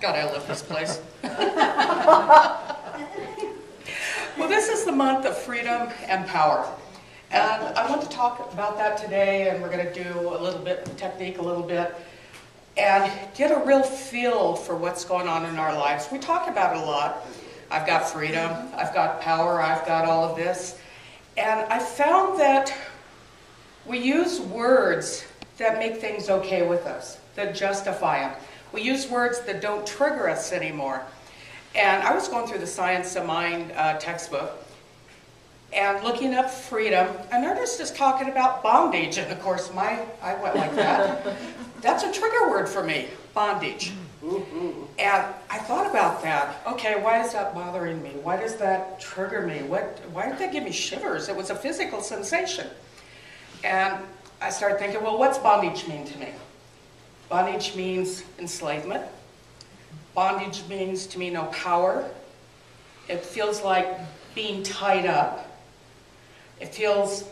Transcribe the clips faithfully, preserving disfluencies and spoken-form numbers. God, I love this place. Well, this is the month of freedom and power. And I want to talk about that today, and we're going to do a little bit of technique, a little bit, and get a real feel for what's going on in our lives. We talk about it a lot. I've got freedom, I've got power, I've got all of this. And I found that we use words that make things okay with us, that justify them. We use words that don't trigger us anymore. And I was going through the Science of Mind uh, textbook, and looking up freedom, and they're just talking about bondage, and of course, my I went like that. That's a trigger word for me, bondage. Ooh, ooh. And I thought about that. Okay, why is that bothering me? Why does that trigger me? What? Why did that give me shivers? It was a physical sensation. And I started thinking, well, what's bondage mean to me? Bondage means enslavement. Bondage means to me no power. It feels like being tied up. It feels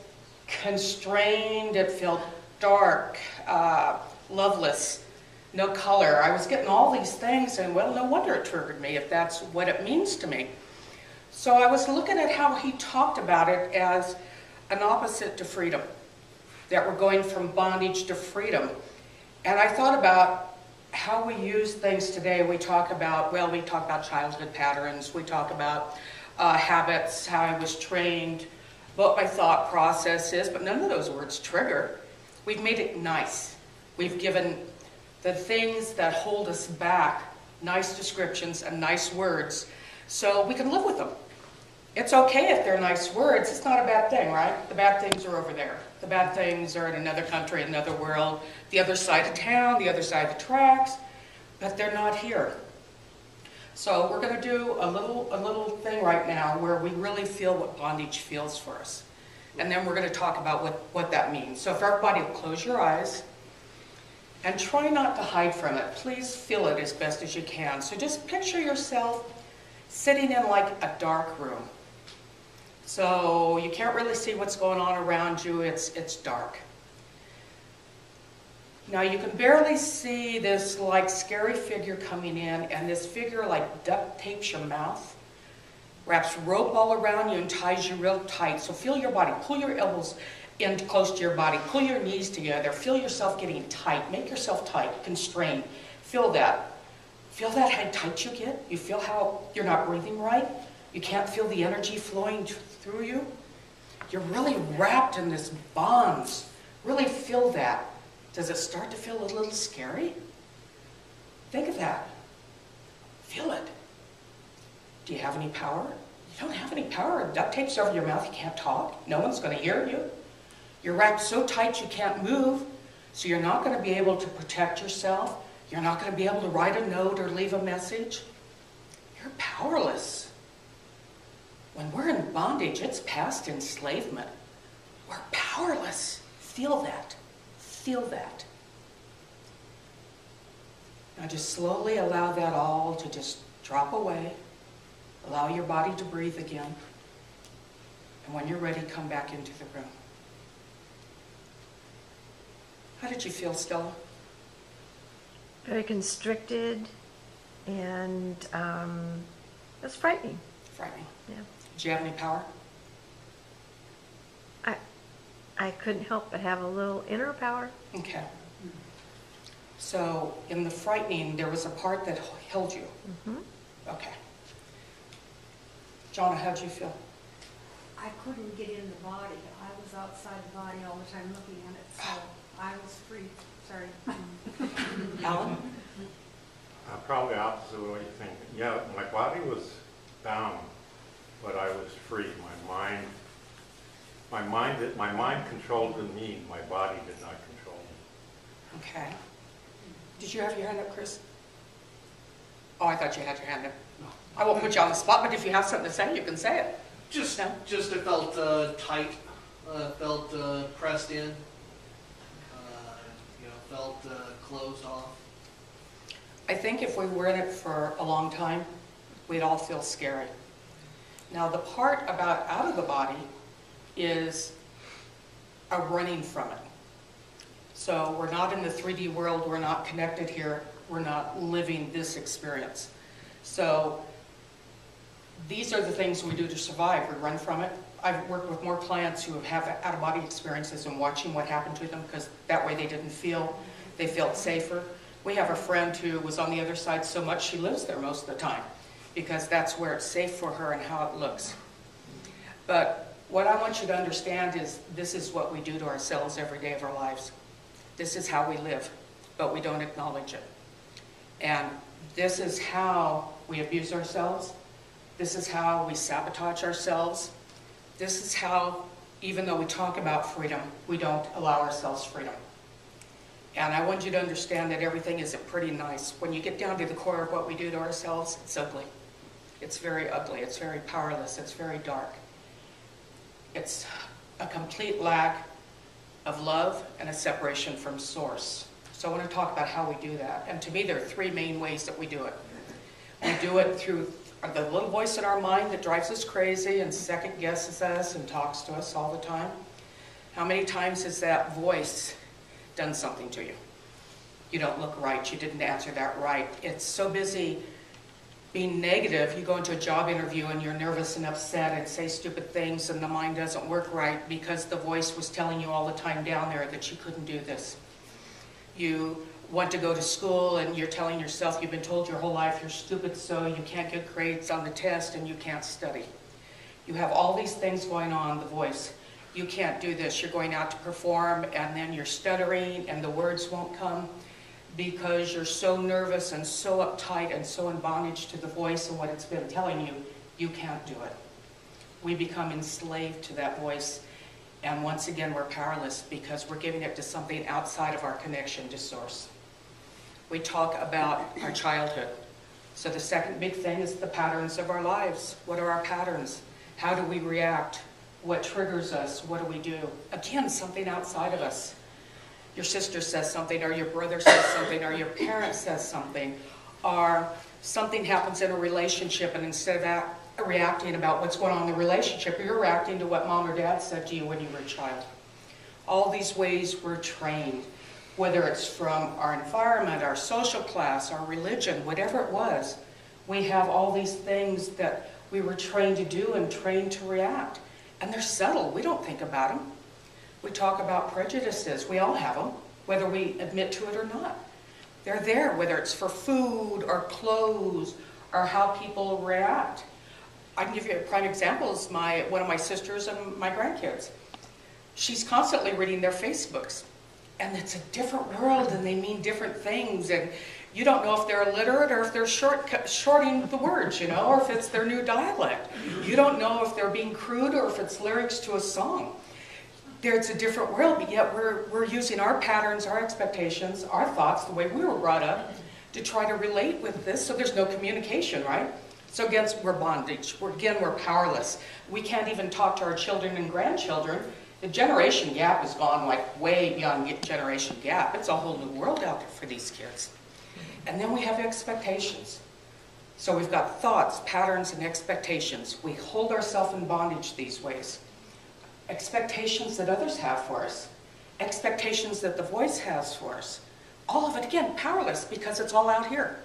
constrained, it felt dark, uh, loveless, no color. I was getting all these things, and well, no wonder it triggered me if that's what it means to me. So I was looking at how he talked about it as an opposite to freedom, that we're going from bondage to freedom. And I thought about how we use things today. We talk about, well, we talk about childhood patterns, we talk about uh, habits, how I was trained, what my thought process is, but none of those words trigger. We've made it nice. We've given the things that hold us back nice descriptions and nice words, so we can live with them. It's okay if they're nice words, it's not a bad thing, right? The bad things are over there. The bad things are in another country, another world, the other side of town, the other side of the tracks, but they're not here. So we're going to do a little, a little thing right now where we really feel what bondage feels for us. And then we're going to talk about what, what that means. So if everybody will close your eyes and try not to hide from it. Please feel it as best as you can. So just picture yourself sitting in like a dark room. So you can't really see what's going on around you. It's, it's dark. Now you can barely see this like scary figure coming in, and this figure like duct tapes your mouth, wraps rope all around you and ties you real tight. So feel your body, pull your elbows in close to your body, pull your knees together, feel yourself getting tight, make yourself tight, constrained, feel that. Feel that how tight you get? You feel how you're not breathing right? You can't feel the energy flowing through you? You're really wrapped in this bonds. Really feel that. Does it start to feel a little scary? Think of that. Feel it. Do you have any power? You don't have any power. Duct tape's over your mouth, you can't talk. No one's going to hear you. You're wrapped so tight you can't move, so you're not going to be able to protect yourself. You're not going to be able to write a note or leave a message. You're powerless. When we're in bondage, it's past enslavement. We're powerless. Feel that. Feel that. Now just slowly allow that all to just drop away. Allow your body to breathe again. And when you're ready, come back into the room. How did you feel, Stella? Very constricted, and um, it was frightening. Frightening. Yeah. Did you have any power? I couldn't help but have a little inner power. Okay. So in the frightening, there was a part that held you. Mm-hmm. Okay. Jonna, how'd you feel? I couldn't get in the body. I was outside the body all the time looking at it, so I was free. Sorry. Alan? I'm probably opposite of what you're thinking. Yeah, my body was bound, but I was free. My mind... My mind, my mind controlled me, my body did not control me. Okay. Did you have your hand up, Chris? Oh, I thought you had your hand up. No. I won't put you on the spot, but if you have something to say, you can say it. Just, no? just it felt uh, tight, uh, felt uh, pressed in, uh, you know, felt uh, closed off. I think if we were in it for a long time, we'd all feel scary. Now, the part about out of the body is a running from it. So we're not in the three D world, we're not connected here, we're not living this experience. So these are the things we do to survive. We run from it. I've worked with more clients who have had out-of-body experiences and watching what happened to them, because that way they didn't feel, they felt safer. We have a friend who was on the other side so much she lives there most of the time, because that's where it's safe for her and how it looks. But what I want you to understand is this is what we do to ourselves every day of our lives. This is how we live, but we don't acknowledge it. And this is how we abuse ourselves. This is how we sabotage ourselves. This is how, even though we talk about freedom, we don't allow ourselves freedom. And I want you to understand that everything isn't pretty nice. When you get down to the core of what we do to ourselves, it's ugly. It's very ugly, it's very powerless, it's very dark. It's a complete lack of love and a separation from source. So I want to talk about how we do that. And to me, there are three main ways that we do it. We do it through the little voice in our mind that drives us crazy and second guesses us and talks to us all the time. How many times has that voice done something to you? You don't look right, you didn't answer that right. It's so busy being negative, you go into a job interview and you're nervous and upset and say stupid things and the mind doesn't work right because the voice was telling you all the time down there that you couldn't do this. You want to go to school and you're telling yourself you've been told your whole life you're stupid, so you can't get grades on the test and you can't study. You have all these things going on, the voice. You can't do this, you're going out to perform and then you're stuttering and the words won't come because you're so nervous and so uptight and so in bondage to the voice and what it's been telling you, you can't do it. We become enslaved to that voice, and once again we're powerless because we're giving it to something outside of our connection to source. We talk about our childhood. So the second big thing is the patterns of our lives. What are our patterns? How do we react? What triggers us? What do we do? Again, something outside of us. Your sister says something, or your brother says something, or your parent says something, or something happens in a relationship, and instead of that, reacting about what's going on in the relationship, you're reacting to what mom or dad said to you when you were a child. All these ways we're trained, whether it's from our environment, our social class, our religion, whatever it was, we have all these things that we were trained to do and trained to react. And they're subtle, we don't think about them. We talk about prejudices, we all have them, whether we admit to it or not. They're there, whether it's for food or clothes or how people react. I can give you a prime example is my, one of my sisters and my grandkids. She's constantly reading their Facebooks, and it's a different world and they mean different things, and you don't know if they're illiterate or if they're short, shorting the words, you know, or if it's their new dialect. You don't know if they're being crude or if it's lyrics to a song. There's a different world, but yet we're, we're using our patterns, our expectations, our thoughts, the way we were brought up to try to relate with this, so there's no communication, right? So again, we're bondage. We're, again, we're powerless. We can't even talk to our children and grandchildren. The generation gap has gone like way beyond generation gap. It's a whole new world out there for these kids. And then we have expectations. So we've got thoughts, patterns, and expectations. We hold ourselves in bondage these ways. Expectations that others have for us. Expectations that the voice has for us. All of it, again, powerless because it's all out here.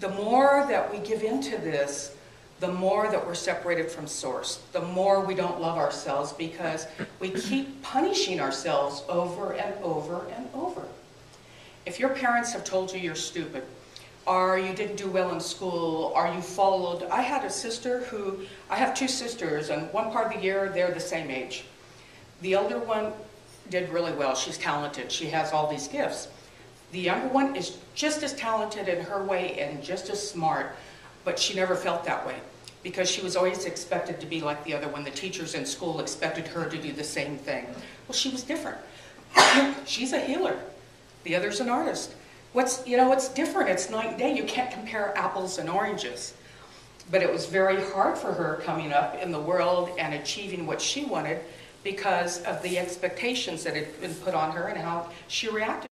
The more that we give into this, the more that we're separated from source, the more we don't love ourselves because we keep punishing ourselves over and over and over. If your parents have told you you're stupid, or you didn't do well in school, or you followed, I had a sister who, I have two sisters, and one part of the year they're the same age. The older one did really well, she's talented, she has all these gifts. The younger one is just as talented in her way and just as smart, but she never felt that way because she was always expected to be like the other one. The teachers in school expected her to do the same thing. Well, she was different. She's a healer. The other's an artist. What's, you know, it's different. It's night and day. You can't compare apples and oranges. But it was very hard for her coming up in the world and achieving what she wanted because of the expectations that had been put on her and how she reacted.